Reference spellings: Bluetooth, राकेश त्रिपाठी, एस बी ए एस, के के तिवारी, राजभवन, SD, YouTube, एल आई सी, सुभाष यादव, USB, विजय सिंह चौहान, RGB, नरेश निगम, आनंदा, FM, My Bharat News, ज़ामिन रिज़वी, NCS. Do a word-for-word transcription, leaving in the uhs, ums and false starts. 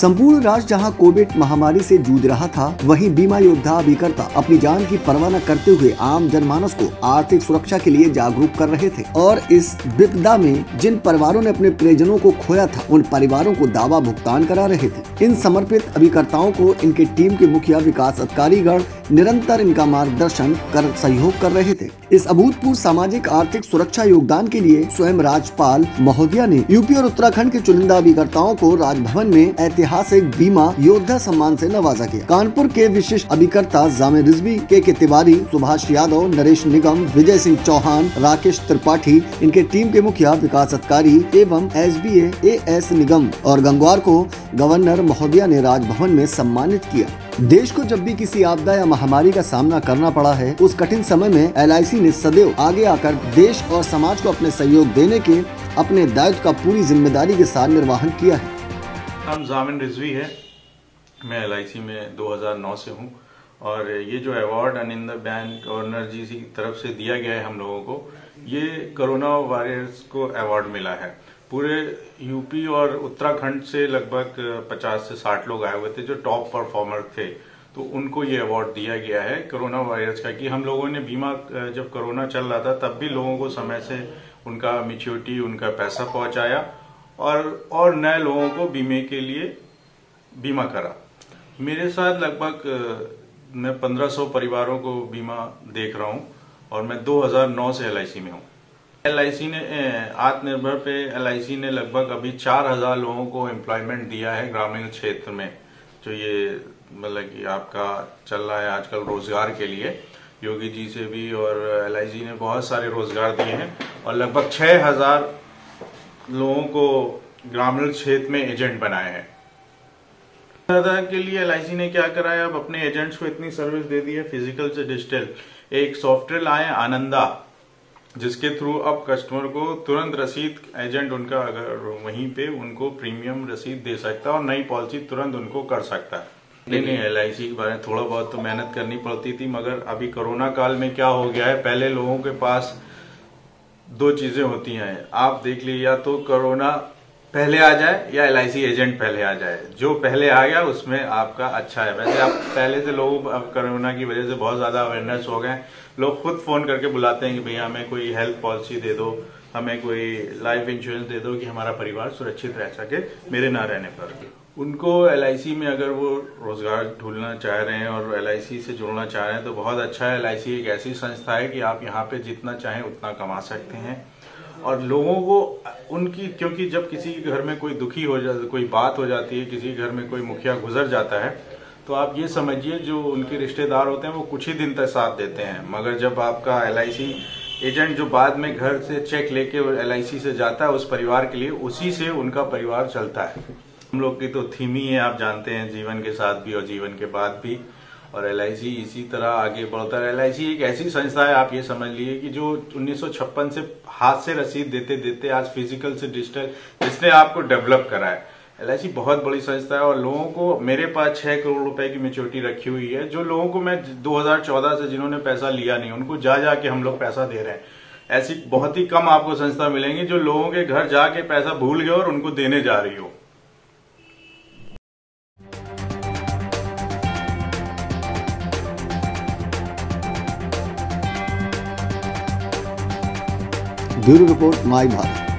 संपूर्ण राष्ट्र जहां कोविड महामारी से जूझ रहा था, वहीं बीमा योद्धा अभिकर्ता अपनी जान की परवाह न करते हुए आम जनमानस को आर्थिक सुरक्षा के लिए जागरूक कर रहे थे। और इस विपदा में जिन परिवारों ने अपने प्रियजनों को खोया था, उन परिवारों को दावा भुगतान करा रहे थे। इन समर्पित अभिकर्ताओं को इनके टीम के मुखिया विकास अधिकारीगण निरंतर इनका मार्गदर्शन कर सहयोग कर रहे थे। इस अभूतपूर्व सामाजिक आर्थिक सुरक्षा योगदान के लिए स्वयं राज्यपाल महोदया ने यूपी और उत्तराखंड के चुनिंदा अभिकर्ताओं को राजभवन में ऐतिहासिक बीमा योद्धा सम्मान से नवाजा किया। कानपुर के विशिष्ट अभिकर्ता ज़ामिन रिज़वी, के के तिवारी, सुभाष यादव, नरेश निगम, विजय सिंह चौहान, राकेश त्रिपाठी, इनके टीम के मुखिया विकास अधिकारी एवं एस बी ए एस Nigam और गंगवार को गवर्नर महोदया ने राजभवन में सम्मानित किया। देश को जब भी किसी आपदा या महामारी का सामना करना पड़ा है, उस कठिन समय में एल आई सी ने सदैव आगे आकर देश और समाज को अपने सहयोग देने के अपने दायित्व का पूरी जिम्मेदारी के साथ निर्वहन किया है। हम ज़ामिन रिज़वी है, मैं एल आई सी में दो हज़ार नौ से हूँ और ये जो award Aninder bank governor ji की तरफ से दिया गया है हम लोगों को, ये कोरोना वायरस को अवार्ड मिला है। पूरे यूपी और उत्तराखंड से लगभग पचास से साठ लोग आए हुए थे जो टॉप परफॉर्मर थे, तो उनको ये अवार्ड दिया गया है कोरोना वायरस का, कि हम लोगों ने बीमा जब कोरोना चल रहा था तब भी लोगों को समय से उनका मैच्योरिटी, उनका पैसा पहुंचाया और और नए लोगों को बीमे के लिए बीमा करा। मेरे साथ लगभग मैं पंद्रह सौ परिवारों को बीमा देख रहा हूँ और मैं दो हजार नौ से एल आई सी में हूँ। एल आई सी ने आत्मनिर्भर पे एल आई सी ने लगभग अभी चार हज़ार लोगों को एम्प्लॉयमेंट दिया है ग्रामीण क्षेत्र में, जो ये मतलब कि आपका चल रहा है आजकल रोजगार के लिए। योगी जी से भी और एल आई सी ने बहुत सारे रोजगार दिए हैं और लगभग छह हज़ार लोगों को ग्रामीण क्षेत्र में एजेंट बनाए हैं। के लिए एल आई सी ने क्या कराया, अब अपने एजेंट्स को इतनी सर्विस दे दी है फिजिकल से डिजिटल। एक सॉफ्टवेयर लाए आनंदा, जिसके थ्रू अब कस्टमर को तुरंत रसीद एजेंट उनका अगर वहीं पे उनको प्रीमियम रसीद दे सकता है और नई पॉलिसी तुरंत उनको कर सकता है। नहीं नहीं एल आई सी के बारे में थोड़ा बहुत तो मेहनत करनी पड़ती थी, मगर अभी कोरोना काल में क्या हो गया है, पहले लोगों के पास दो चीजें होती हैं, आप देख लीजिए, या तो कोरोना पहले आ जाए या एल आई सी एजेंट पहले आ जाए। जो पहले आ गया उसमें आपका अच्छा है। वैसे आप पहले से लोग अब कोरोना की वजह से बहुत ज़्यादा अवेयरनेस हो गए, लोग खुद फ़ोन करके बुलाते हैं कि भैया हमें कोई हेल्थ पॉलिसी दे दो, हमें कोई लाइफ इंश्योरेंस दे दो कि हमारा परिवार सुरक्षित रह सके मेरे ना रहने पर। उनको एल आई सी में अगर वो रोज़गार ढूंढना चाह रहे हैं और एल आई सी से जुड़ना चाह रहे हैं तो बहुत अच्छा है। एल आई सी एक ऐसी संस्था है कि आप यहाँ पर जितना चाहें उतना कमा सकते हैं और लोगों को उनकी, क्योंकि जब किसी के घर में कोई दुखी हो जाता, कोई बात हो जाती है, किसी के घर में कोई मुखिया गुजर जाता है, तो आप ये समझिए जो उनके रिश्तेदार होते हैं वो कुछ ही दिन तक साथ देते हैं, मगर जब आपका एल आई सी एजेंट जो बाद में घर से चेक लेके एल आई सी से जाता है उस परिवार के लिए, उसी से उनका परिवार चलता है। हम लोग की तो थीम ही है, आप जानते हैं, जीवन के साथ भी और जीवन के बाद भी, और एल आई सी इसी तरह आगे बढ़ता है। एल आई सी एक ऐसी संस्था है, आप ये समझ लीजिए कि जो उन्नीस सौ छप्पन से हाथ से रसीद देते देते आज फिजिकल से डिजिटल, जिसने आपको डेवलप करा है। एल आई सी बहुत बड़ी संस्था है और लोगों को, मेरे पास छह करोड़ रुपए की मैच्योरिटी रखी हुई है, जो लोगों को मैं दो हज़ार चौदह से जिन्होंने पैसा लिया नहीं उनको जा जा के हम लोग पैसा दे रहे हैं। ऐसी बहुत ही कम आपको संस्था मिलेंगी जो लोगों के घर जाके पैसा भूल गए और उनको देने जा रही हो। Bureau report my Bharat.